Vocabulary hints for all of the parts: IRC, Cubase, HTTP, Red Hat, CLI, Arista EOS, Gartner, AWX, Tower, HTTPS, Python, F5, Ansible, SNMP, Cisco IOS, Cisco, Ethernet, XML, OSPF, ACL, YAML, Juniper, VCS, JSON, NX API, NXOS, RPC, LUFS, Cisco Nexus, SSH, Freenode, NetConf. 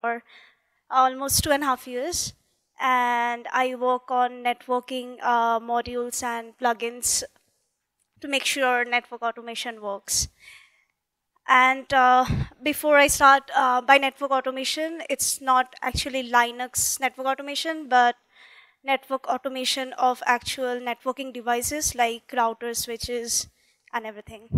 for almost 2.5 years, and I work on networking modules and plugins to make sure network automation works. And before I start by network automation, it's not actually Linux network automation, but network automation of actual networking devices like routers, switches, and everything.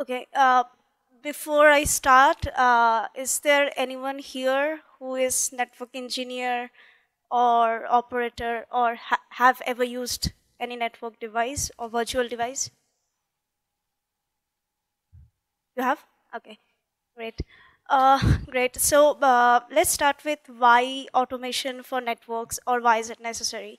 Okay, before I start, is there anyone here who is network engineer or operator or have ever used any network device or virtual device? You have? Okay, great. Great, so let's start with why automation for networks, or why is it necessary?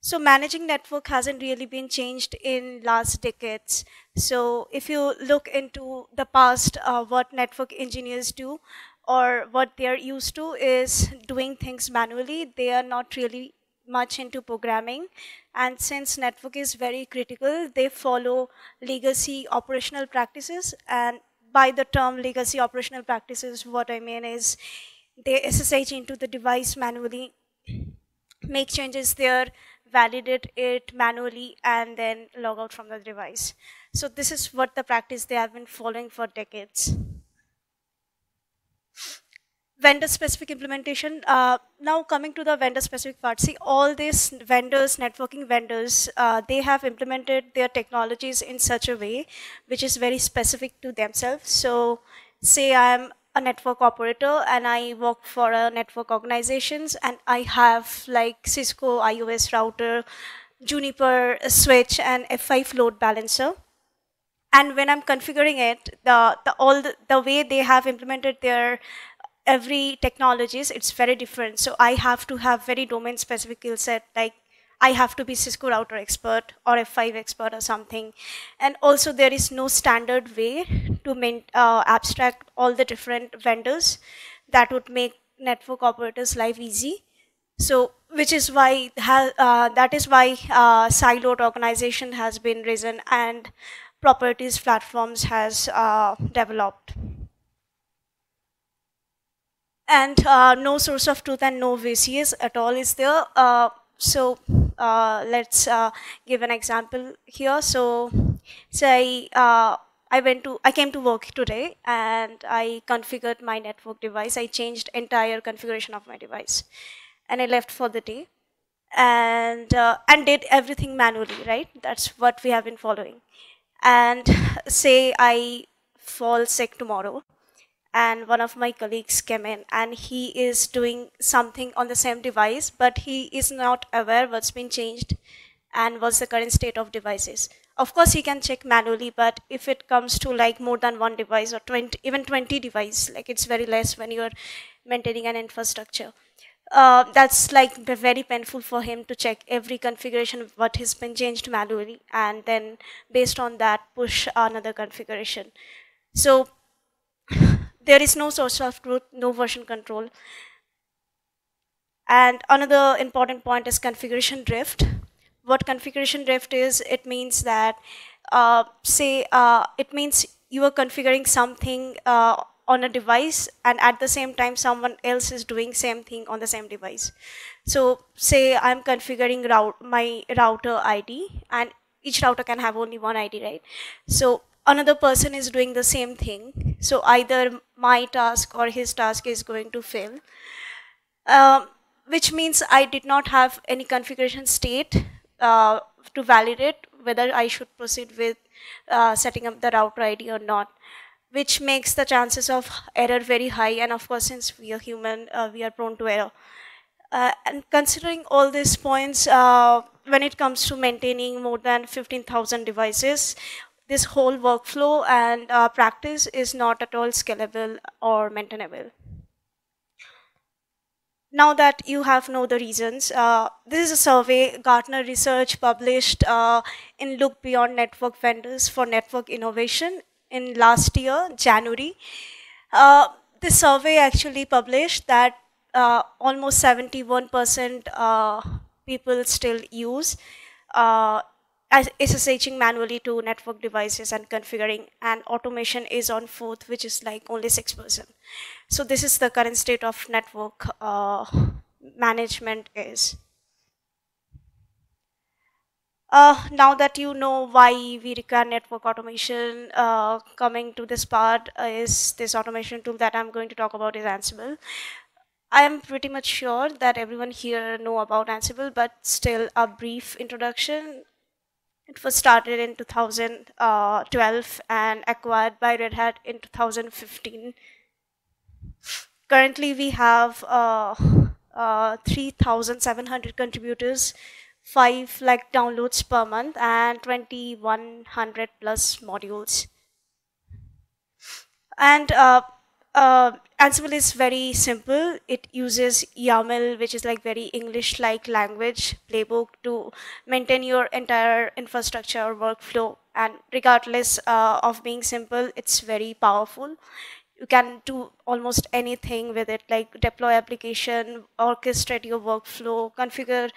So managing network hasn't really been changed in last decades. So if you look into the past, what network engineers do or what they're used to is doing things manually. They are not really much into programming. And since network is very critical, they follow legacy operational practices. And by the term legacy operational practices, what I mean is they SSH into the device manually, make changes there, validate it manually, and then log out from the device. So this is what the practice they have been following for decades. Vendor-specific implementation. Now coming to the vendor-specific part. See, all these vendors, networking vendors, they have implemented their technologies in such a way which is very specific to themselves. So say I'm a network operator and I work for a network organizations, and I have like Cisco IOS router, Juniper switch, and F5 load balancer. And when I'm configuring it, the way they have implemented their every technologies, it's very different. So I have to have very domain specific skill set, like I have to be Cisco router expert or F5 expert or something. And also there is no standard way to abstract all the different vendors that would make network operators' life easy. So which is why siloed organization has been risen and properties platforms has developed. And no source of truth and no VCS at all is there. So let's give an example here. So say I came to work today and I configured my network device. I changed entire configuration of my device, and I left for the day, and did everything manually. Right? That's what we have been following. And say I fall sick tomorrow, and one of my colleagues came in and he is doing something on the same device, but he is not aware what's been changed and what's the current state of devices. Of course, he can check manually, but if it comes to like more than one device or 20, even 20 devices, like it's very less when you're maintaining an infrastructure. That's like very painful for him to check every configuration of what has been changed manually, and then based on that push another configuration. So there is no source of truth, no version control. And another important point is configuration drift. What configuration drift is, it means that, it means you are configuring something on a device, and at the same time someone else is doing same thing on the same device. So say I'm configuring my router ID, and each router can have only one ID, right? So another person is doing the same thing. So either my task or his task is going to fail, which means I did not have any configuration state to validate whether I should proceed with setting up the router ID or not, which makes the chances of error very high. And of course, since we are human, we are prone to error. And considering all these points, when it comes to maintaining more than 15,000 devices, this whole workflow and practice is not at all scalable or maintainable. Now that you have know the reasons, this is a survey Gartner research published in Look Beyond Network Vendors for Network Innovation in last year, January. This survey actually published that almost 71% people still use SSHing manually to network devices and configuring, and automation is on fourth, which is like only 6%. So this is the current state of network management is. Now that you know why we require network automation, coming to this part is this automation tool that I'm going to talk about is Ansible. I am pretty much sure that everyone here know about Ansible, but still a brief introduction. It was started in 2012 and acquired by Red Hat in 2015. Currently, we have 3,700 contributors, 5 lakh downloads per month, and 2,100 plus modules. And Ansible is very simple. It uses YAML, which is like very English-like language playbook, to maintain your entire infrastructure or workflow. And regardless of being simple, it's very powerful. You can do almost anything with it, like deploy application, orchestrate your workflow, configure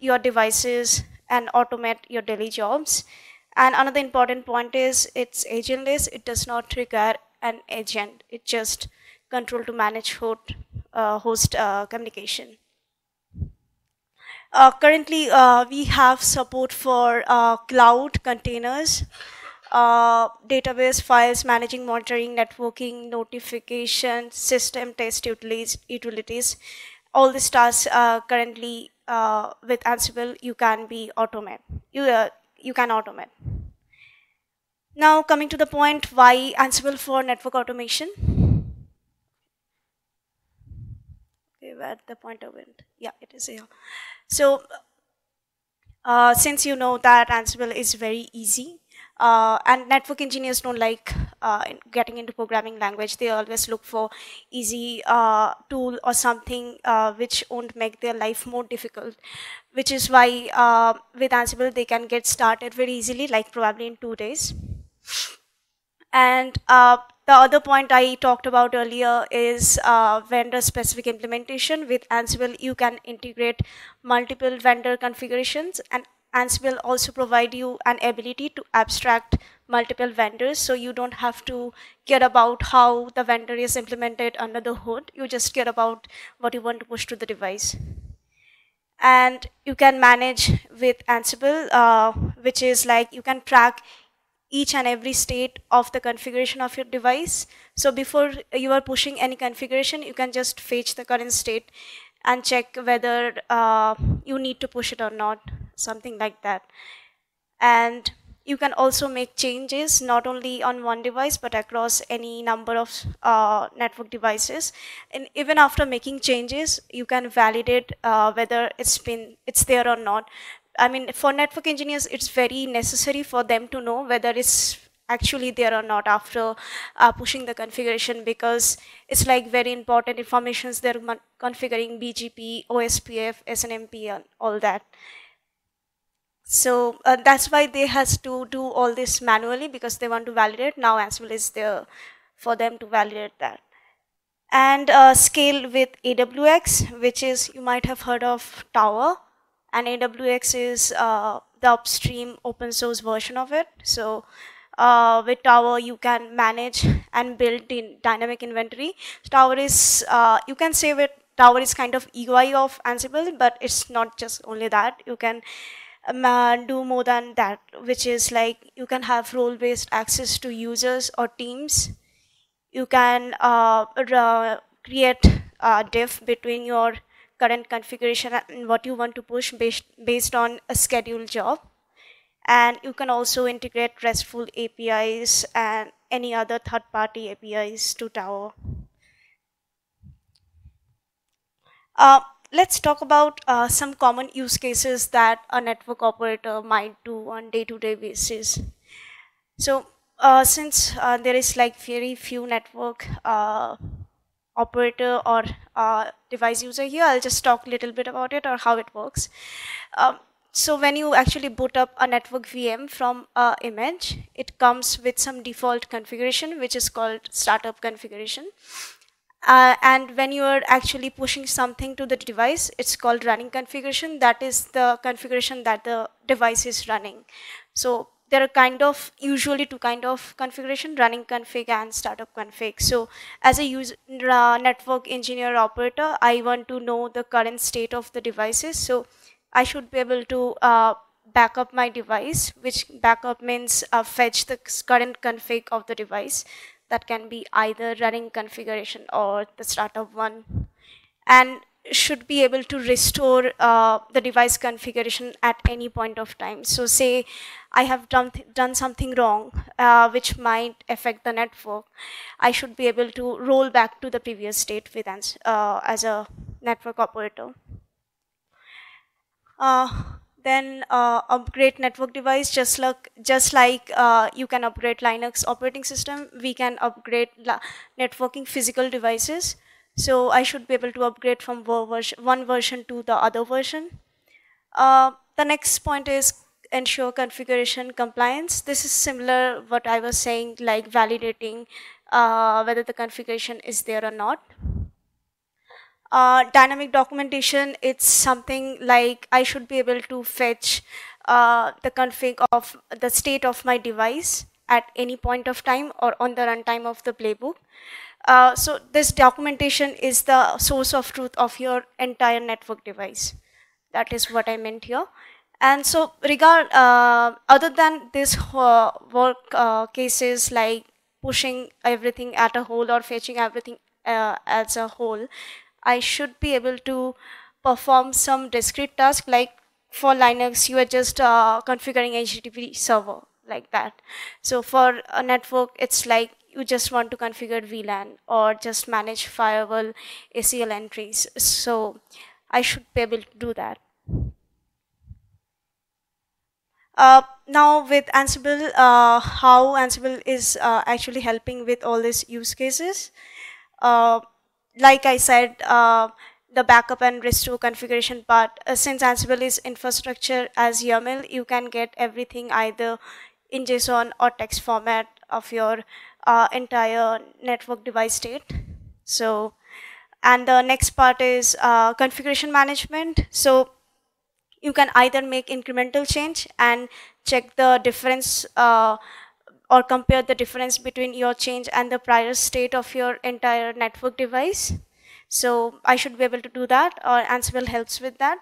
your devices, and automate your daily jobs. And another important point is it's agentless. It does not require an agent. It just control to manage host communication. Currently, we have support for cloud, containers, database, files, managing, monitoring, networking, notification, system, test utilities. All these tasks currently with Ansible you can automate. Now coming to the point, why Ansible for network automation? Okay, where the pointer went? Yeah, it is here. So since you know that Ansible is very easy, and network engineers don't like getting into programming language. They always look for easy tool or something which won't make their life more difficult, which is why with Ansible they can get started very easily, like probably in 2 days. And the other point I talked about earlier is vendor-specific implementation. With Ansible you can integrate multiple vendor configurations, and Ansible also provide you an ability to abstract multiple vendors, so you don't have to care about how the vendor is implemented under the hood. You just care about what you want to push to the device. And you can manage with Ansible, which is like you can track each and every state of the configuration of your device. So before you are pushing any configuration, you can just fetch the current state and check whether you need to push it or not, something like that. And you can also make changes not only on one device but across any number of network devices. And even after making changes, you can validate whether it's there or not. I mean, for network engineers, it's very necessary for them to know whether it's actually there or not after pushing the configuration, because it's like very important informations they're configuring: BGP, OSPF, SNMP, and all that. So that's why they has to do all this manually, because they want to validate. Now Ansible is there for them to validate that. And scale with AWX, which is, you might have heard of Tower, and AWX is the upstream open source version of it. So with Tower you can manage and build in dynamic inventory. Tower is, you can say with Tower is kind of EUI of Ansible, but it's not just only that. You can do more than that, which is like you can have role-based access to users or teams. You can create a diff between your current configuration and what you want to push based on a scheduled job. And you can also integrate RESTful APIs and any other third-party APIs to Tower. Let's talk about some common use cases that a network operator might do on day-to-day basis. So since there is like very few network operator or device user here, I'll just talk a little bit about it or how it works. So when you actually boot up a network VM from an image, it comes with some default configuration, which is called startup configuration. And when you are actually pushing something to the device, it's called running configuration. That is the configuration that the device is running. So there are usually two kind of configuration, running config and startup config. So as a user, network engineer operator, I want to know the current state of the devices. So I should be able to back up my device, which backup means fetch the current config of the device. That can be either running configuration or the startup one, and should be able to restore the device configuration at any point of time. So say I have done something wrong which might affect the network, I should be able to roll back to the previous state with as a network operator. Then upgrade network device, just like you can upgrade Linux operating system, we can upgrade networking physical devices. So I should be able to upgrade from one version to the other version. The next point is ensure configuration compliance. This is similar what I was saying, like validating whether the configuration is there or not. Dynamic documentation, it's something like I should be able to fetch the config of the state of my device at any point of time or on the runtime of the playbook. So this documentation is the source of truth of your entire network device. That is what I meant here. And so other than this work cases like pushing everything at a whole or fetching everything as a whole, I should be able to perform some discrete tasks, like for Linux, you are just configuring HTTP server like that. So for a network, it's like you just want to configure VLAN or just manage firewall ACL entries. So I should be able to do that. Now with Ansible, how Ansible is actually helping with all these use cases. Like I said, the backup and restore configuration part, since Ansible is infrastructure as YAML, you can get everything either in JSON or text format of your entire network device state. So, and the next part is configuration management. So you can either make incremental change and check the difference or compare the difference between your change and the prior state of your entire network device. So I should be able to do that, or Ansible helps with that.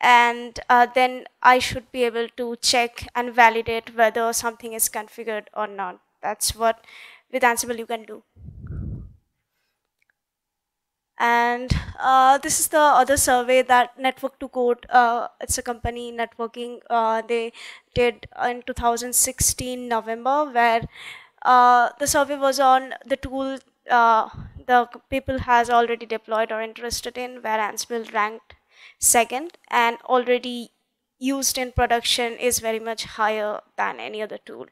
And then I should be able to check and validate whether something is configured or not. That's what with Ansible you can do. And this is the other survey that Network to Code, it's a company networking, they did in 2016 November, where the survey was on the tool the people has already deployed or interested in, where Ansible ranked second, and already used in production is very much higher than any other tool.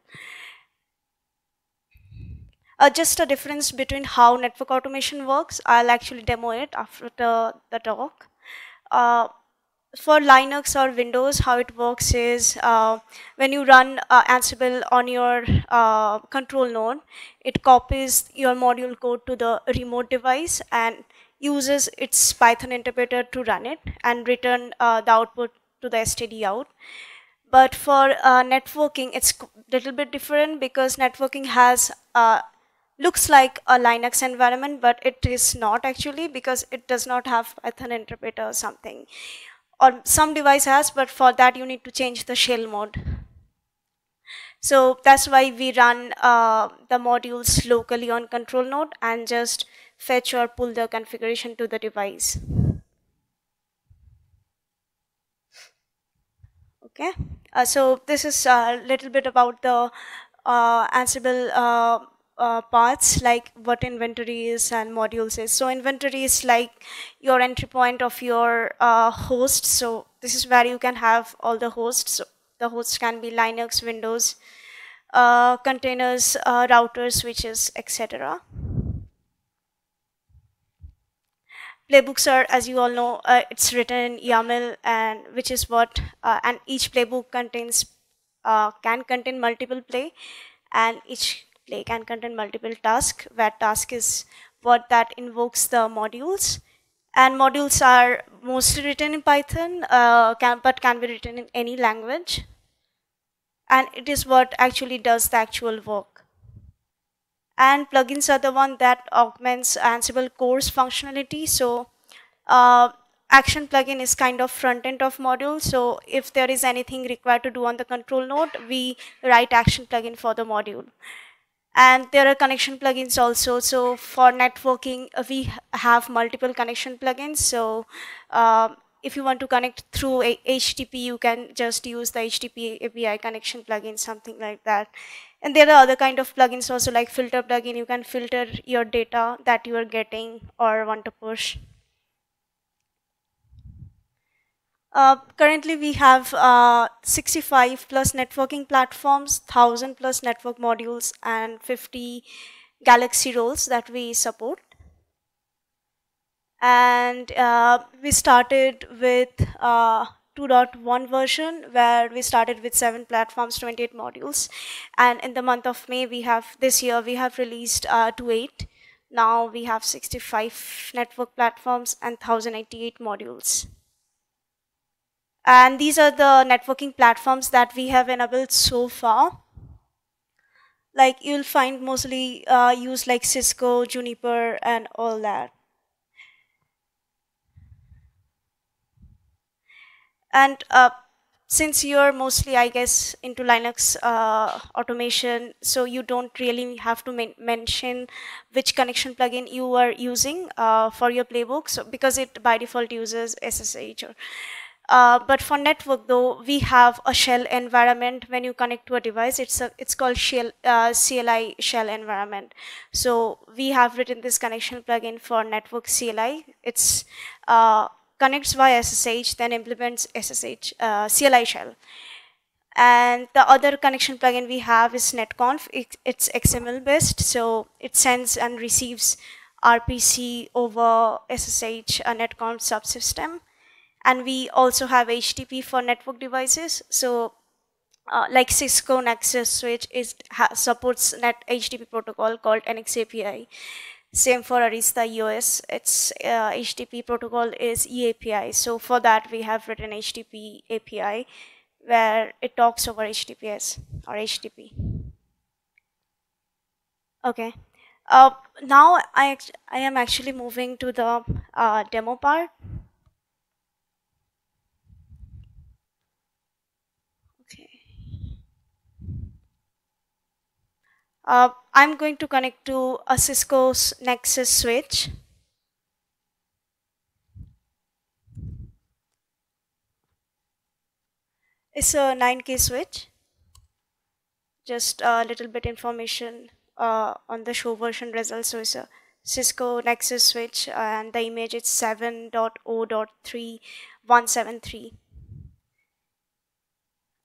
Just a difference between how network automation works. I'll actually demo it after the talk. For Linux or Windows, how it works is when you run Ansible on your control node, it copies your module code to the remote device and uses its Python interpreter to run it and return the output to the std out. But for networking, it's a little bit different, because networking has looks like a Linux environment, but it is not actually, because it does not have Python interpreter or something, or some device has, but for that you need to change the shell mode. So that's why we run the modules locally on control node and just fetch or pull the configuration to the device. Okay, so this is a little bit about the Ansible parts, like what inventory is and modules is. So inventory is like your entry point of your host. So this is where you can have all the hosts. So the hosts can be Linux, Windows, containers, routers, switches, etc. Playbooks are, as you all know, it's written in YAML, and which is what and each playbook contains can contain multiple play, and each play can contain multiple tasks, where task is what that invokes the modules. And modules are mostly written in Python, but can be written in any language. And it is what actually does the actual work. And plugins are the one that augments Ansible core's functionality. So action plugin is kind of front end of module. So if there is anything required to do on the control node, we write action plugin for the module. And there are connection plugins also. So for networking, we have multiple connection plugins. So if you want to connect through HTTP, you can just use the HTTP API connection plugin, something like that. And there are other kind of plugins also, like filter plugin. You can filter your data that you are getting or want to push. Currently, we have 65 plus networking platforms, 1,000 plus network modules, and 50 Galaxy roles that we support. And we started with 2.1 version, where we started with 7 platforms, 28 modules. And in the month of May, we have, this year, we have released 2.8. Now we have 65 network platforms and 1,088 modules. And these are the networking platforms that we have enabled so far. Like you'll find mostly used like Cisco, Juniper, and all that. And since you're mostly, I guess, into Linux automation, so you don't really have to mention which connection plugin you are using for your playbook, so, because it by default uses SSH or... but for network though, we have a shell environment. When you connect to a device, it's called shell, CLI shell environment. So we have written this connection plugin for network CLI. It's connects via SSH, then implements SSH CLI shell. And the other connection plugin we have is NetConf. It's XML based, so it sends and receives RPC over SSH, a NetConf subsystem. And we also have HTTP for network devices. So like Cisco Nexus switch supports HTTP protocol called NX API. Same for Arista EOS, its HTTP protocol is EAPI. So for that, we have written HTTP API, where it talks over HTTPS or HTTP. OK. Now I am actually moving to the demo part. I'm going to connect to a Cisco Nexus switch. It's a 9K switch. Just a little bit information on the show version results. So it's a Cisco Nexus switch, and the image is 7.0.3173.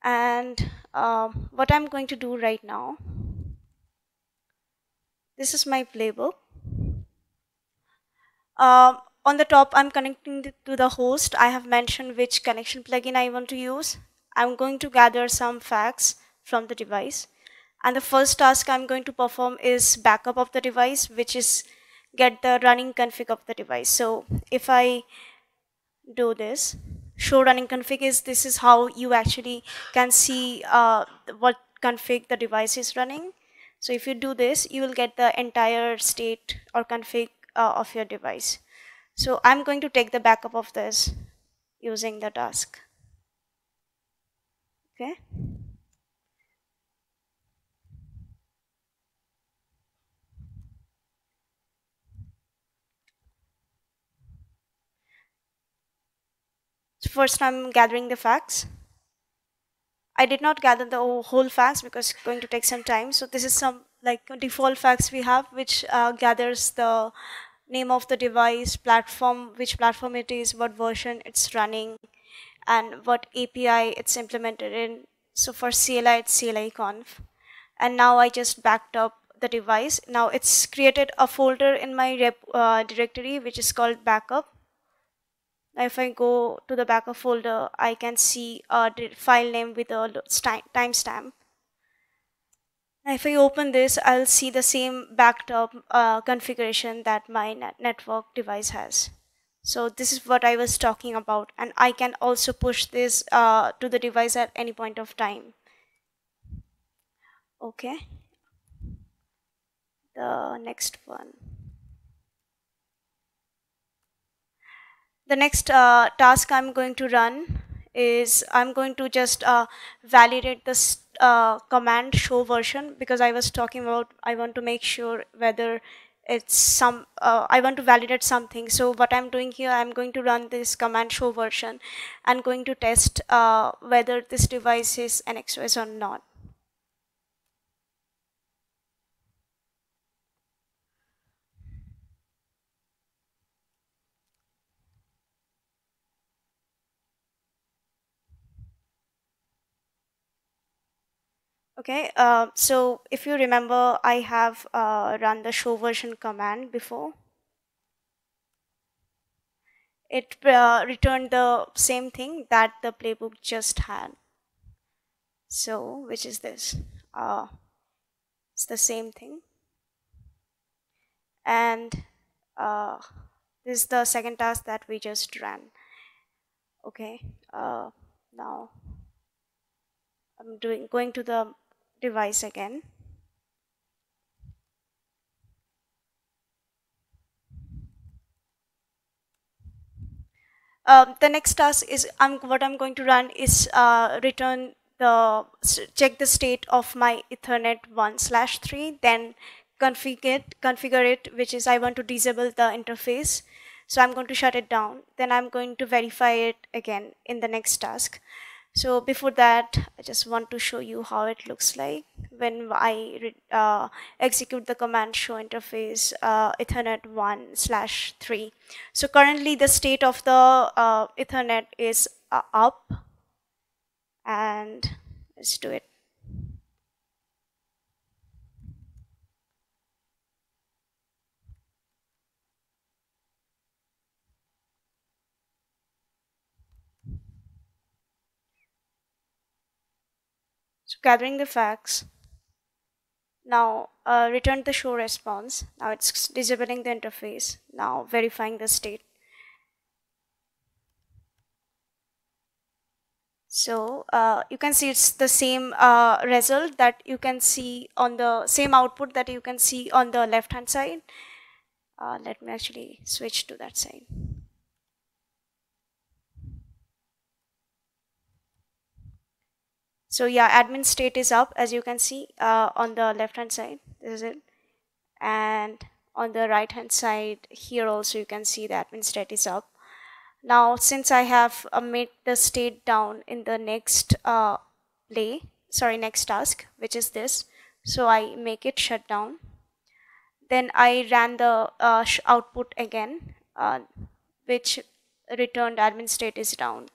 And what I'm going to do right now, this is my playbook. On the top, I'm connecting to the host. I have mentioned which connection plugin I want to use. I'm going to gather some facts from the device. And the first task I'm going to perform is backup of the device, which is get the running config of the device. So if I do this, show running config is, this is how you actually can see what config the device is running. So if you do this, you will get the entire state or config of your device. So I'm going to take the backup of this using the task. Okay. So first I'm gathering the facts. I did not gather the whole facts because it's going to take some time. So this is some like default facts we have, which gathers the name of the device, platform, which platform it is, what version it's running, and what API it's implemented in. So for CLI, it's CLI conf. And now I just backed up the device. Now it's created a folder in my directory, which is called backup. If I go to the backup folder, I can see a file name with a timestamp. If I open this, I'll see the same backed up configuration that my network device has. So this is what I was talking about, and I can also push this to the device at any point of time. Okay. The next one. The next task I'm going to run is I'm going to just validate this command show version, because I was talking about I want to make sure whether it's some I want to validate something. So what I'm doing here, I'm going to run this command show version and going to test whether this device is NXOS or not. Okay, so if you remember, I have run the show version command before. It returned the same thing that the playbook just had. So, which is this. It's the same thing. And this is the second task that we just ran. Okay, now I'm going to the device again. The next task is what I'm going to run is return the check the state of my Ethernet 1/3, then configure it, which is I want to disable the interface, so I'm going to shut it down. Then I'm going to verify it again in the next task. So before that, I just want to show you how it looks like when I execute the command show interface Ethernet 1/3. So currently the state of the Ethernet is up, and let's do it. Gathering the facts. Now return the show response. Now it's disabling the interface. Now verifying the state. So you can see it's the same result that you can see on the same output that you can see on the left hand side. Let me actually switch to that side. So yeah, admin state is up, as you can see on the left hand side. This is it. And on the right hand side here also you can see the admin state is up. Now since I have made the state down in the next next task, which is this, so I make it shut down. Then I ran the output again, which returned admin state is down.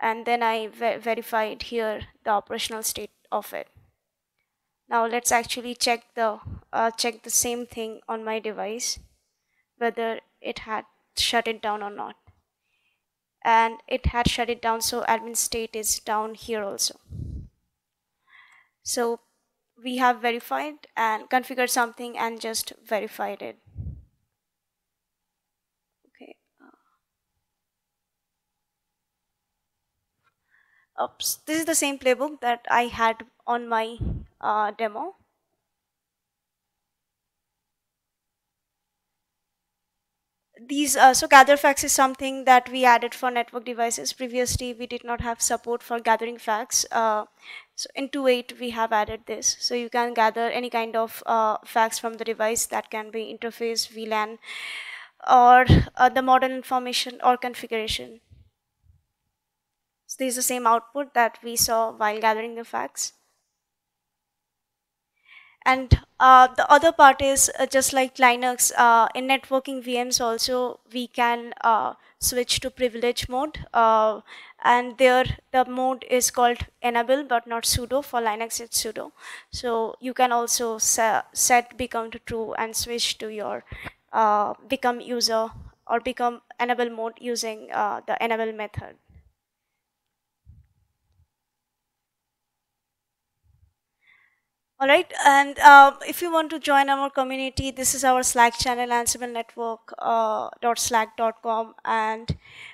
And then I verified here the operational state of it. Now let's actually check the same thing on my device, whether it had shut it down or not. And it had shut it down, so admin state is down here also. So we have verified and configured something and just verified it. Oops. This is the same playbook that I had on my demo. These so gather facts is something that we added for network devices. Previously, we did not have support for gathering facts. So in 2.8, we have added this. So you can gather any kind of facts from the device. That can be interface, VLAN, or the model information or configuration. So this is the same output that we saw while gathering the facts. And the other part is just like Linux, in networking VMs also we can switch to privilege mode. And there the mode is called enable but not sudo. For Linux it's sudo. So you can also set become to true and switch to your become user or become enable mode using the enable method. All right, and if you want to join our community, this is our Slack channel, ansiblenetwork.slack.com, and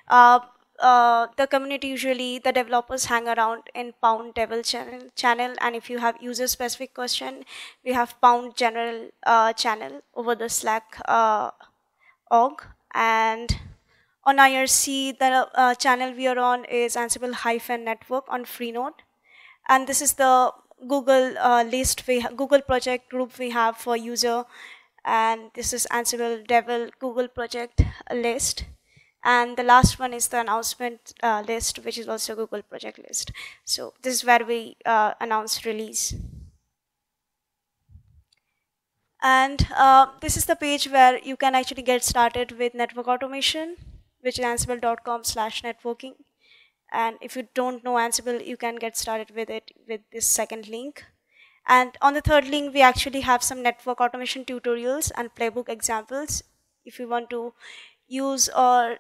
the community, usually the developers hang around in pound devil channel, and if you have user specific question, we have pound general channel over the Slack org. And on IRC, the channel we are on is ansible-network on Freenode, and this is the Google list, Google project group we have for user, and this is Ansible Devil Google project list, and the last one is the announcement list, which is also Google project list. So this is where we announce release. And this is the page where you can actually get started with network automation, which is ansible.com/networking. And if you don't know Ansible, you can get started with it with this second link. And on the third link, we actually have some network automation tutorials and playbook examples. If you want to use or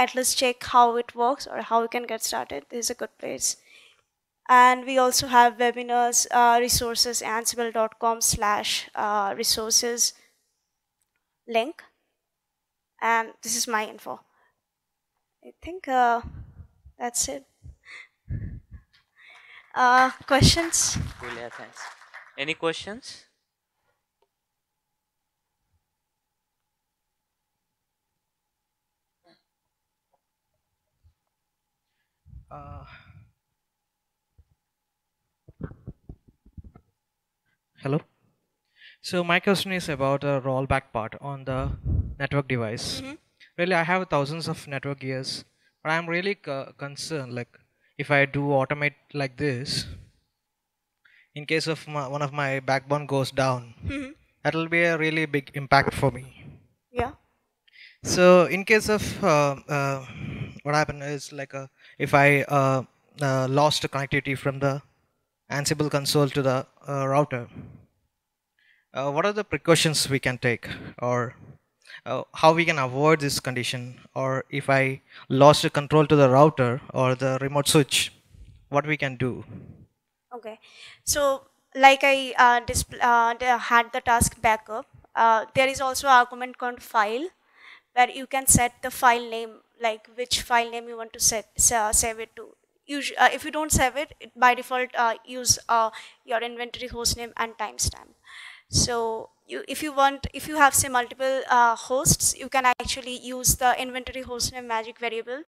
at least check how it works or how you can get started, this is a good place. And we also have webinars, resources, ansible.com/resources link. And this is my info. I think... that's it. Questions? Cool, yeah, thanks. Any questions? Hello. So my question is about the rollback part on the network device. Mm-hmm. Really, I have thousands of network gears. But I'm really concerned, like, if I do automate like this, in case of one of my backbone goes down, mm-hmm. that will be a really big impact for me. Yeah. So in case of what happened is, like, if I lost connectivity from the Ansible console to the router, what are the precautions we can take, or how we can avoid this condition? Or if I lost the control to the router or the remote switch, what we can do? Okay, so like I had the task backup, there is also an argument called file, where you can set the file name, like which file name you want to save it to. Usually, if you don't save it, by default use your inventory hostname and timestamp. So if you have say multiple hosts, you can actually use the inventory hostname magic variable